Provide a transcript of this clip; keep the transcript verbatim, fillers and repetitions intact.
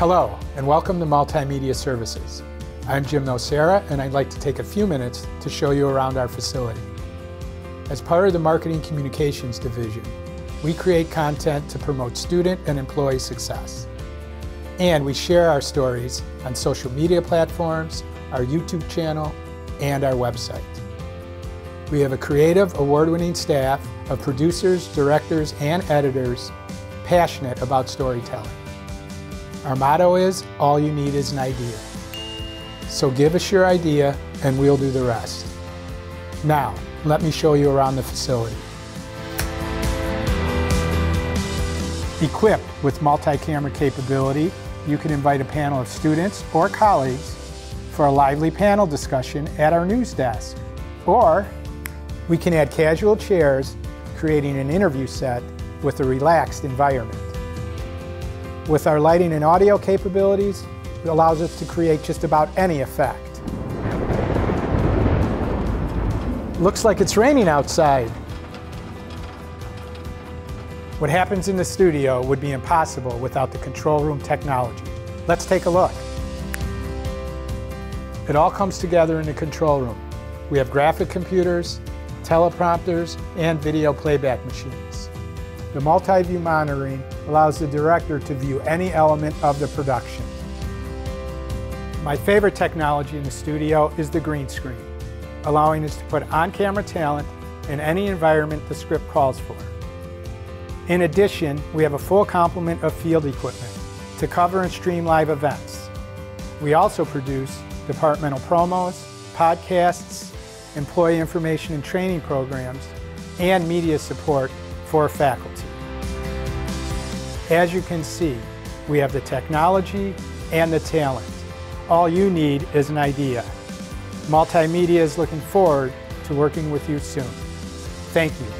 Hello, and welcome to Multimedia Services. I'm Jim Nocera, and I'd like to take a few minutes to show you around our facility. As part of the Marketing Communications Division, we create content to promote student and employee success. And we share our stories on social media platforms, our YouTube channel, and our website. We have a creative, award-winning staff of producers, directors, and editors passionate about storytelling. Our motto is, all you need is an idea. So give us your idea and we'll do the rest. Now, let me show you around the facility. Equipped with multi-camera capability, you can invite a panel of students or colleagues for a lively panel discussion at our news desk. Or we can add casual chairs, creating an interview set with a relaxed environment. With our lighting and audio capabilities, it allows us to create just about any effect. Looks like it's raining outside. What happens in the studio would be impossible without the control room technology. Let's take a look. It all comes together in the control room. We have graphic computers, teleprompters, and video playback machines. The multi-view monitoring allows the director to view any element of the production. My favorite technology in the studio is the green screen, allowing us to put on-camera talent in any environment the script calls for. In addition, we have a full complement of field equipment to cover and stream live events. We also produce departmental promos, podcasts, employee information and training programs, and media support for faculty. As you can see, we have the technology and the talent. All you need is an idea. Multimedia is looking forward to working with you soon. Thank you.